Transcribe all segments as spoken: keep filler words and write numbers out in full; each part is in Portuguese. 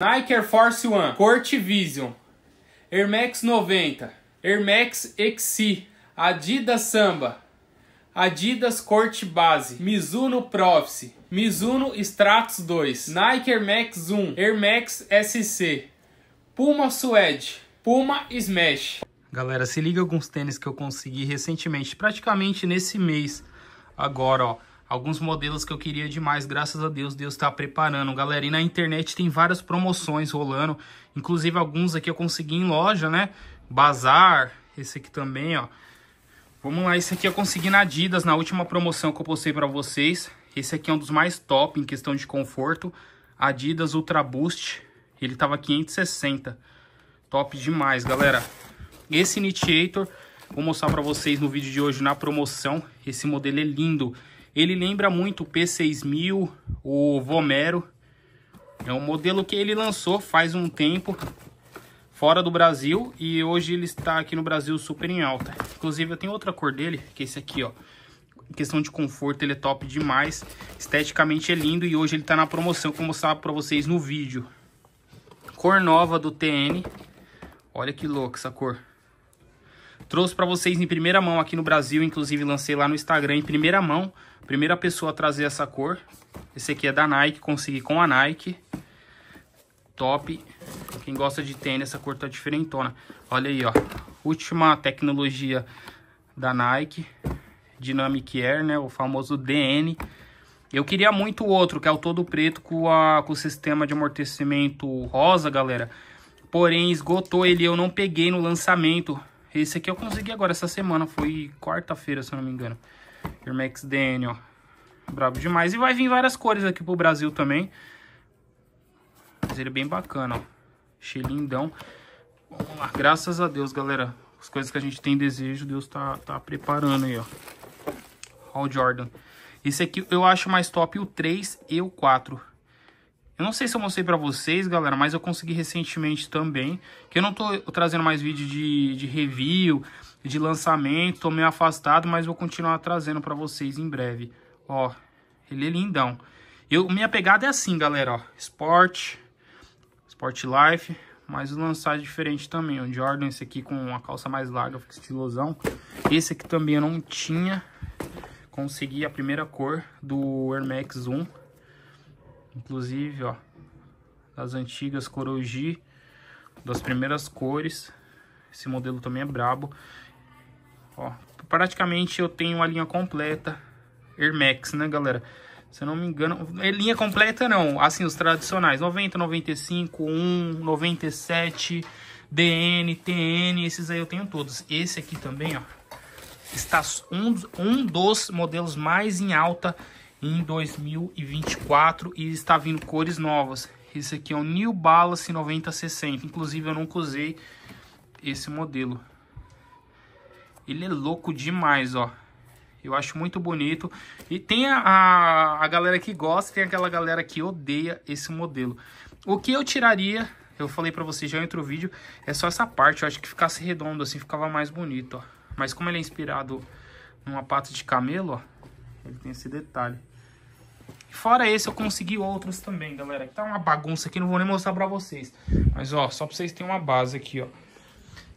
Nike Air Force One, Court Vision, Air Max noventa, Air Max X C, Adidas Samba, Adidas Court Base, Mizuno Prophecy, Mizuno Stratos dois, Nike Air Max um, Air Max S C, Puma Suede, Puma Smash. Galera, se liga alguns tênis que eu consegui recentemente, praticamente nesse mês. Agora, ó, alguns modelos que eu queria demais, graças a Deus, Deus está preparando, galera. E na internet tem várias promoções rolando, inclusive alguns aqui eu consegui em loja, né? Bazar, esse aqui também, ó. Vamos lá, esse aqui eu consegui na Adidas, na última promoção que eu postei pra vocês. Esse aqui é um dos mais top em questão de conforto. Adidas Ultra Boost, ele tava quinhentos e sessenta. Top demais, galera. Esse Initiator, vou mostrar pra vocês no vídeo de hoje na promoção. Esse modelo é lindo. Ele lembra muito o P seis mil, o Vomero. É um modelo que ele lançou faz um tempo fora do Brasil, e hoje ele está aqui no Brasil super em alta. Inclusive eu tenho outra cor dele, que é esse aqui, ó. Em questão de conforto ele é top demais, esteticamente é lindo, e hoje ele está na promoção que eu mostrava para vocês no vídeo. Cor nova do T N, olha que louco essa cor. Trouxe para vocês em primeira mão aqui no Brasil, inclusive lancei lá no Instagram em primeira mão, primeira pessoa a trazer essa cor. Esse aqui é da Nike, consegui com a Nike. Top. Quem gosta de tênis, essa cor tá diferentona. Olha aí, ó. Última tecnologia da Nike. Dynamic Air, né? O famoso D N. Eu queria muito o outro, que é o todo preto com, a, com o sistema de amortecimento rosa, galera. Porém, esgotou ele. Eu não peguei no lançamento. Esse aqui eu consegui agora, essa semana. Foi quarta-feira, se eu não me engano. Air Max Daniel, ó. Brabo demais. E vai vir várias cores aqui pro Brasil também. Ele é bem bacana, ó. Achei lindão. Vamos lá. Graças a Deus, galera. As coisas que a gente tem desejo, Deus tá, tá preparando aí, ó. Ó o Jordan. Esse aqui eu acho mais top o três e o quatro. Eu não sei se eu mostrei pra vocês, galera, mas eu consegui recentemente também. Que eu não tô trazendo mais vídeo de, de review, de lançamento. Tô meio afastado, mas vou continuar trazendo pra vocês em breve. Ó, ele é lindão. Eu, minha pegada é assim, galera, ó. Esporte... Sport Life, mas o lançar é diferente também. O Jordan, esse aqui com uma calça mais larga, fica estilosão. Esse aqui também eu não tinha. Consegui a primeira cor do Air Max um. Inclusive, ó, das antigas Coroji, das primeiras cores. Esse modelo também é brabo. Ó, praticamente eu tenho a linha completa Air Max, né, galera? Se eu não me engano, linha completa não, assim, os tradicionais, noventa, noventa e cinco, um, noventa e sete, D N, T N, esses aí eu tenho todos. Esse aqui também, ó, está um, um dos modelos mais em alta em dois mil e vinte e quatro e está vindo cores novas. Esse aqui é o New Balance noventa sessenta, inclusive eu nunca usei esse modelo. Ele é louco demais, ó. Eu acho muito bonito. E tem a, a, a galera que gosta, tem aquela galera que odeia esse modelo. O que eu tiraria, eu falei pra vocês já em outro vídeo, é só essa parte. Eu acho que ficasse redondo assim, ficava mais bonito, ó. Mas como ele é inspirado numa pata de camelo, ó, ele tem esse detalhe. Fora esse, eu consegui outros também, galera. Tá uma bagunça aqui, não vou nem mostrar pra vocês. Mas, ó, só pra vocês terem uma base aqui, ó.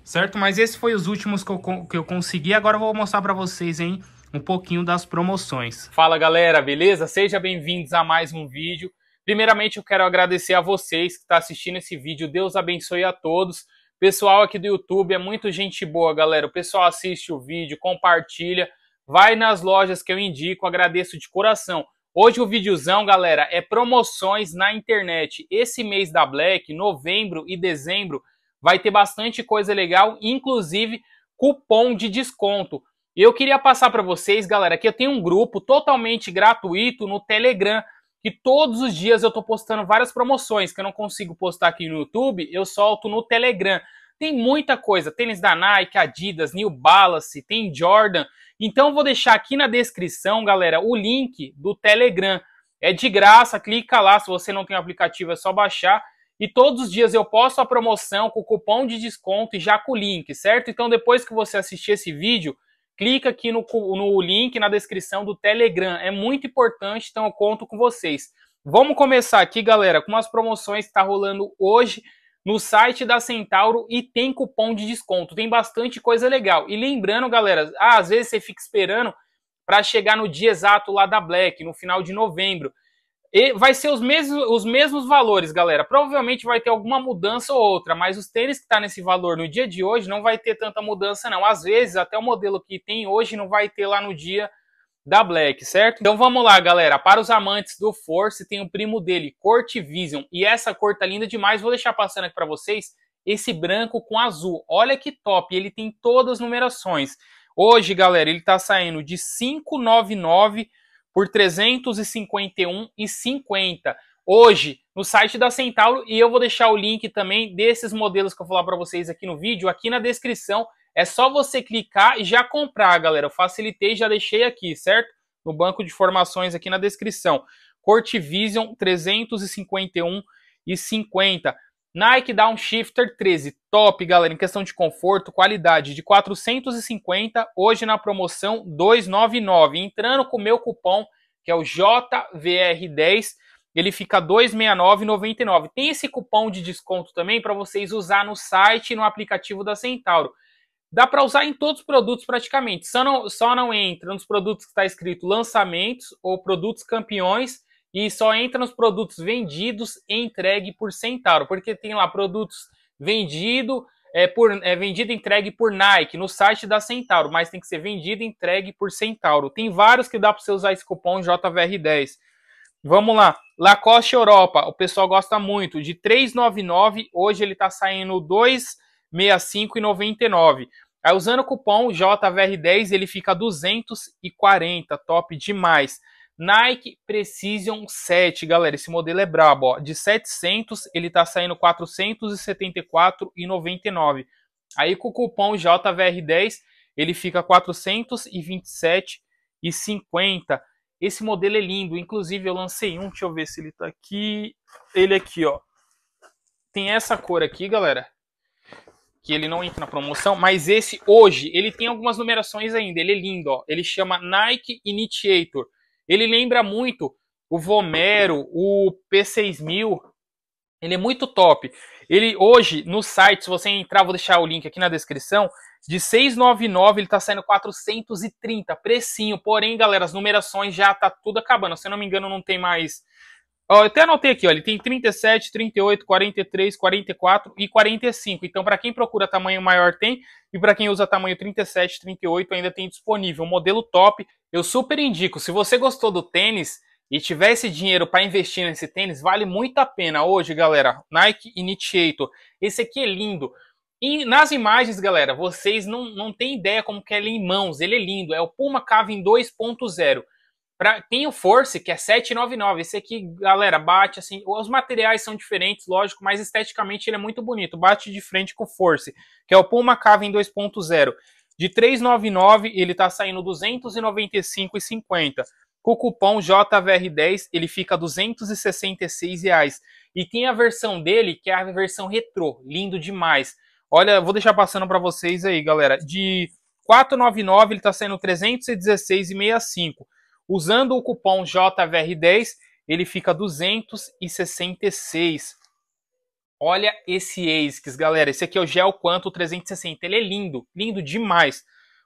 Certo? Mas esses foram os últimos que eu, que eu consegui. Agora eu vou mostrar pra vocês, hein? Um pouquinho das promoções. Fala galera, beleza? Sejam bem-vindos a mais um vídeo. Primeiramente eu quero agradecer a vocês que estão assistindo esse vídeo, Deus abençoe a todos. Pessoal aqui do YouTube é muito gente boa, galera. O pessoal assiste o vídeo, compartilha, vai nas lojas que eu indico, agradeço de coração. Hoje o videozão, galera, é promoções na internet. Esse mês da Black, novembro e dezembro, vai ter bastante coisa legal, inclusive cupom de desconto. Eu queria passar para vocês, galera, que eu tenho um grupo totalmente gratuito no Telegram, que todos os dias eu estou postando várias promoções que eu não consigo postar aqui no YouTube, eu solto no Telegram. Tem muita coisa, tênis da Nike, Adidas, New Balance, tem Jordan. Então eu vou deixar aqui na descrição, galera, o link do Telegram. É de graça, clica lá, se você não tem o aplicativo é só baixar. E todos os dias eu posto a promoção com cupom de desconto e já com o link, certo? Então depois que você assistir esse vídeo... clica aqui no, no link na descrição do Telegram, é muito importante, então eu conto com vocês. Vamos começar aqui, galera, com as promoções que tá rolando hoje no site da Centauro e tem cupom de desconto, tem bastante coisa legal. E lembrando, galera, às vezes você fica esperando para chegar no dia exato lá da Black, no final de novembro. E vai ser os mesmos, os mesmos valores, galera. Provavelmente vai ter alguma mudança ou outra, mas os tênis que tá nesse valor no dia de hoje não vai ter tanta mudança, não. Às vezes, até o modelo que tem hoje não vai ter lá no dia da Black, certo? Então vamos lá, galera. Para os amantes do Force, tem o primo dele, Court Vision. E essa cor tá linda demais. Vou deixar passando aqui para vocês esse branco com azul. Olha que top! Ele tem todas as numerações. Hoje, galera, ele tá saindo de quinhentos e noventa e nove por trezentos e cinquenta e um reais e cinquenta centavos. Hoje, no site da Centauro, e eu vou deixar o link também desses modelos que eu vou falar para vocês aqui no vídeo, aqui na descrição. É só você clicar e já comprar, galera. Eu facilitei e já deixei aqui, certo? No banco de informações aqui na descrição. Court Vision trezentos e cinquenta e um reais e cinquenta centavos. Nike Downshifter treze. Top, galera, em questão de conforto, qualidade, de quatrocentos e cinquenta reais. Hoje na promoção duzentos e noventa e nove reais. Entrando com o meu cupom, que é o J V R dez, ele fica duzentos e sessenta e nove reais e noventa e nove centavos. Tem esse cupom de desconto também para vocês usar no site e no aplicativo da Centauro. Dá para usar em todos os produtos praticamente, só não, só não entra nos produtos que está escrito lançamentos ou produtos campeões e só entra nos produtos vendidos e entregue por Centauro, porque tem lá produtos vendido, é, por, é, vendido e entregue por Nike no site da Centauro, mas tem que ser vendido e entregue por Centauro. Tem vários que dá para você usar esse cupom J V R dez. Vamos lá, Lacoste Europa, o pessoal gosta muito, de trezentos e noventa e nove reais, hoje ele está saindo dois reais e sessenta e cinco centavos e noventa e nove centavos. Aí usando o cupom J V R dez ele fica duzentos e quarenta reais, top demais. Nike Precision sete, galera, esse modelo é brabo, ó, de setecentos ele tá saindo quatrocentos e setenta e quatro reais e noventa e nove centavos. Aí com o cupom J V R dez ele fica quatrocentos e vinte e sete reais e cinquenta centavos. Esse modelo é lindo, inclusive eu lancei um, deixa eu ver se ele tá aqui. Ele aqui, ó. Tem essa cor aqui, galera, que ele não entra na promoção, mas esse hoje, ele tem algumas numerações ainda, ele é lindo, ó. Ele chama Nike Initiator, ele lembra muito o Vomero, o P seis mil, ele é muito top. Ele hoje, no site, se você entrar, vou deixar o link aqui na descrição, de seiscentos e noventa e nove reais ele tá saindo quatrocentos e trinta reais, precinho, porém, galera, as numerações já tá tudo acabando, se eu não me engano não tem mais... Eu até anotei aqui, ó, ele tem trinta e sete, trinta e oito, quarenta e três, quarenta e quatro e quarenta e cinco. Então, para quem procura tamanho maior tem, e para quem usa tamanho trinta e sete, trinta e oito ainda tem disponível. Um modelo top, eu super indico. Se você gostou do tênis e tiver esse dinheiro para investir nesse tênis, vale muito a pena hoje, galera. Nike Initiator, esse aqui é lindo. E nas imagens, galera, vocês não, não têm ideia como que ele é em mãos. Ele é lindo, é o Puma Caven dois ponto zero. Pra, tem o Force, que é setecentos e noventa e nove reais. Esse aqui, galera, bate assim... Os materiais são diferentes, lógico, mas esteticamente ele é muito bonito. Bate de frente com o Force, que é o Puma Caven dois ponto zero. De trezentos e noventa e nove reais, ele tá saindo duzentos e noventa e cinco reais e cinquenta centavos. Com o cupom J V R dez, ele fica duzentos e sessenta e seis reais. E tem a versão dele, que é a versão retrô. Lindo demais. Olha, vou deixar passando para vocês aí, galera. De quatrocentos e noventa e nove reais, ele tá saindo trezentos e dezesseis reais e sessenta e cinco centavos. Usando o cupom J V R dez, ele fica duzentos e sessenta e seis reais. Olha esse ASICS, galera. Esse aqui é o Gel Quantum trezentos e sessenta. Ele é lindo, lindo demais.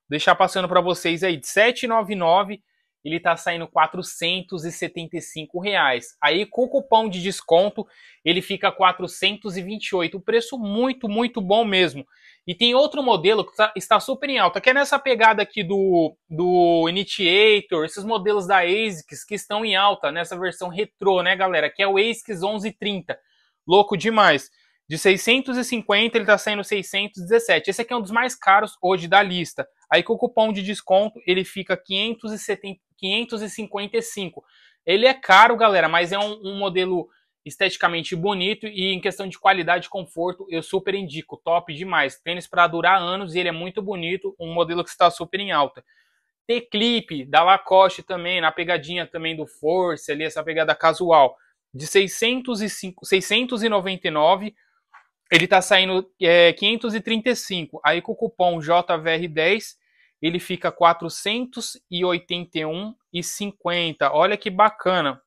Vou deixar passando para vocês aí. De setecentos e noventa e nove reais, ele tá saindo quatrocentos e setenta e cinco reais. Aí, com o cupom de desconto, ele fica quatrocentos e vinte e oito reais. O preço muito, muito bom mesmo. E tem outro modelo que tá, está super em alta, que é nessa pegada aqui do, do Initiator, esses modelos da ASICS que estão em alta, nessa versão retrô, né, galera? Que é o ASICS onze trinta, louco demais. De seiscentos e cinquenta ele tá saindo seiscentos e dezessete. Esse aqui é um dos mais caros hoje da lista. Aí com o cupom de desconto ele fica quinhentos e cinquenta e cinco. Ele é caro, galera, mas é um, um modelo... esteticamente bonito e em questão de qualidade e conforto, eu super indico, top demais. Tênis para durar anos e ele é muito bonito, um modelo que está super em alta. T-Clip, da Lacoste também, na pegadinha também do Force, ali essa pegada casual. De seiscentos e cinco, seiscentos e noventa e nove, ele está saindo é, quinhentos e trinta e cinco. Aí com o cupom J V R dez, ele fica quatrocentos e oitenta e um reais e cinquenta centavos. Olha que bacana.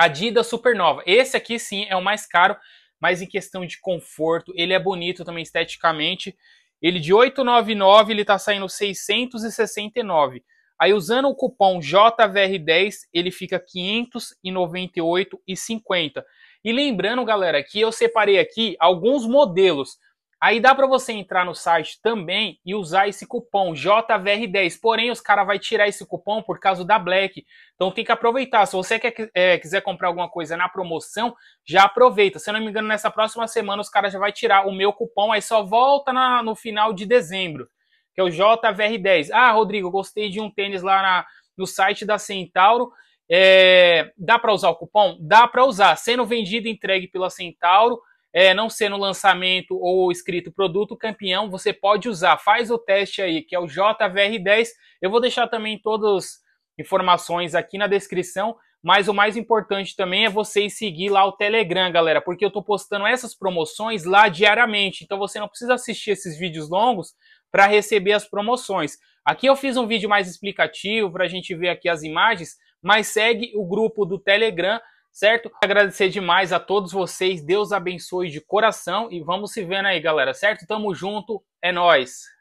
Adidas Supernova. Esse aqui sim é o mais caro, mas em questão de conforto, ele é bonito também esteticamente. Ele de oitocentos e noventa e nove, ele tá saindo seiscentos e sessenta e nove. Aí usando o cupom J V R dez, ele fica quinhentos e noventa e oito reais e cinquenta centavos. E lembrando, galera, que eu separei aqui alguns modelos. Aí dá para você entrar no site também e usar esse cupom J V R dez. Porém, os caras vão tirar esse cupom por causa da Black. Então tem que aproveitar. Se você quer, é, quiser comprar alguma coisa na promoção, já aproveita. Se eu não me engano, nessa próxima semana os caras já vão tirar o meu cupom. Aí só volta na, no final de dezembro, que é o J V R dez. Ah, Rodrigo, gostei de um tênis lá na, no site da Centauro. É, dá para usar o cupom? Dá para usar. Sendo vendido e entregue pela Centauro. É, não sendo lançamento ou escrito produto campeão, você pode usar. Faz o teste aí, que é o J V R dez. Eu vou deixar também todas as informações aqui na descrição, mas o mais importante também é vocês seguir lá o Telegram, galera, porque eu tô postando essas promoções lá diariamente, então você não precisa assistir esses vídeos longos para receber as promoções. Aqui eu fiz um vídeo mais explicativo para a gente ver aqui as imagens, mas segue o grupo do Telegram, certo? Agradecer demais a todos vocês, Deus abençoe de coração e vamos se vendo aí, galera, certo? Tamo junto, é nóis!